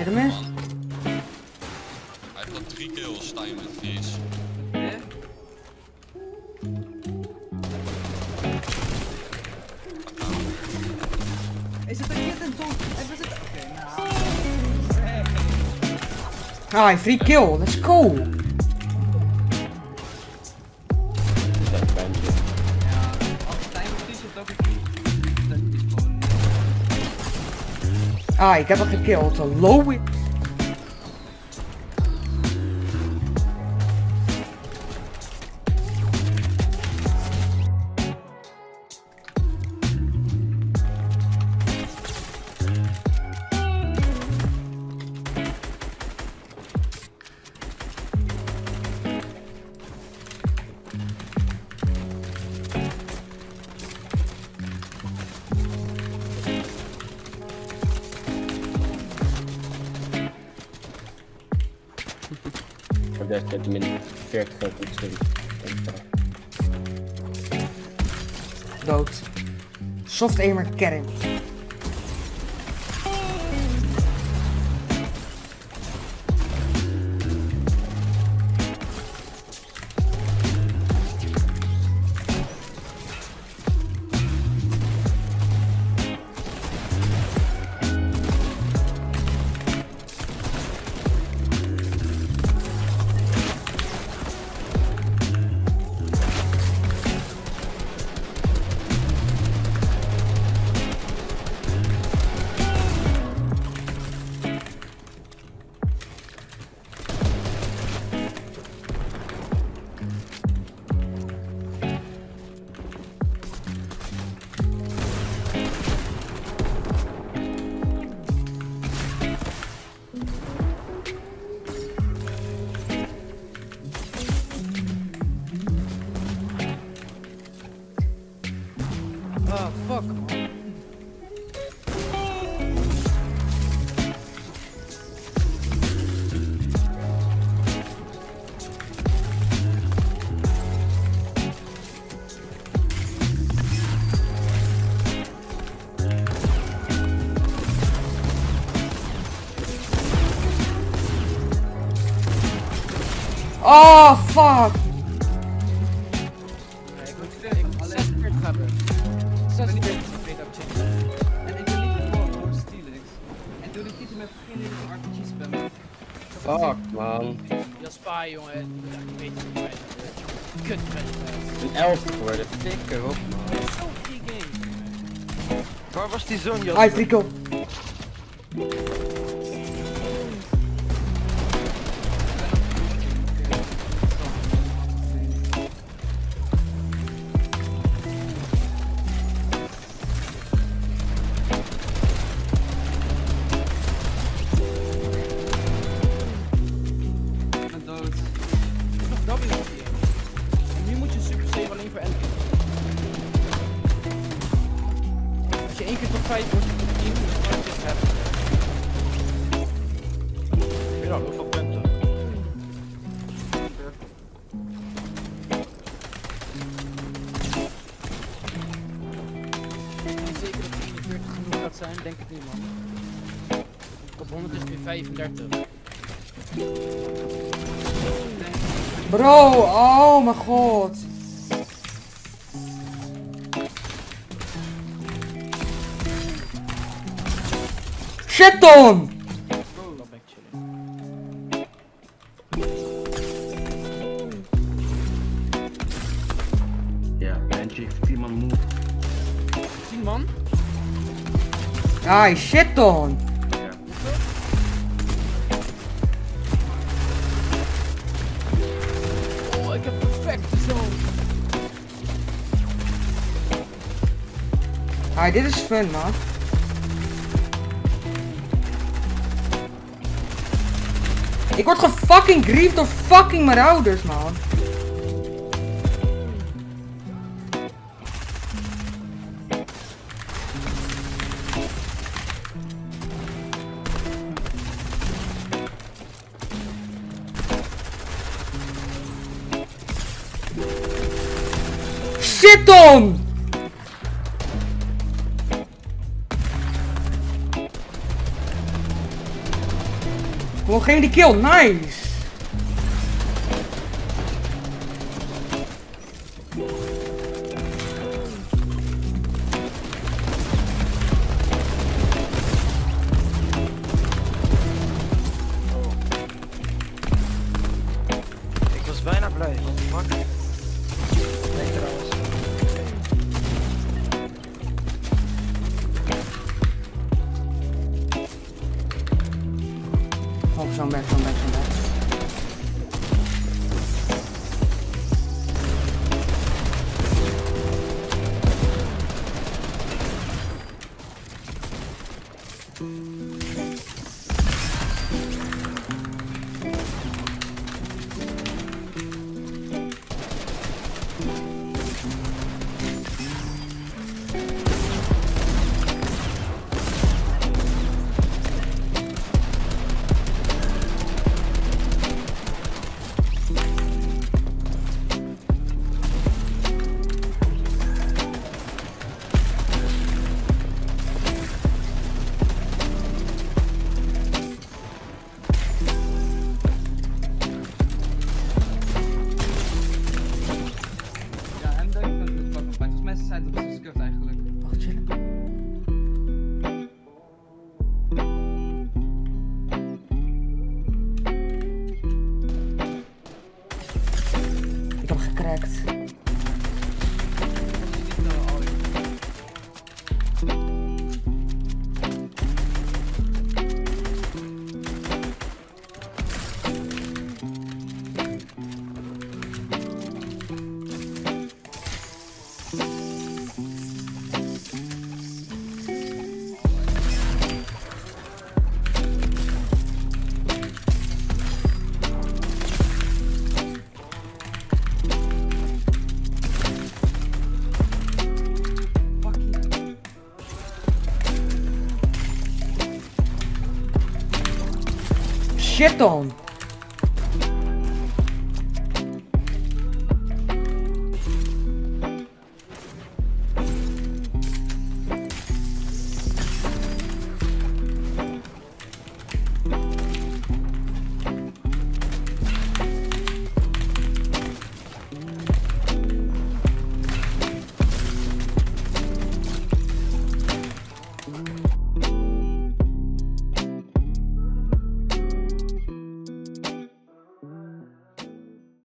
Hit him is? I've got 3 kills, time with these. Yeah? Is it a kid and don't? Was it? Okay, now. Alright, 3 kills, let's go! Ah, ik heb hem gekillt. Low it. Dat ik het min 40 heb gestuurd. Dood. Soft aimer carry. Oh fuck, man. Oh fuck. Fuck man. Dat spaar jongen, ik weet het niet. Kut met een 11 geworden, dikker op man. Waar was die zon joh? Hi Frico. Zijn, denk ik niet man. Op 100 is nu 35. Bro, oh mijn god. Shit on! Ja, Benji heeft 10 man moe. 10 man? Ai, shit on! Yeah. Oh, ik heb perfect zo! Ai, dit is fun man. Ik word gefucking griefd door fucking mijn ouders man. Shit on! Clone the kill, nice! Shit on!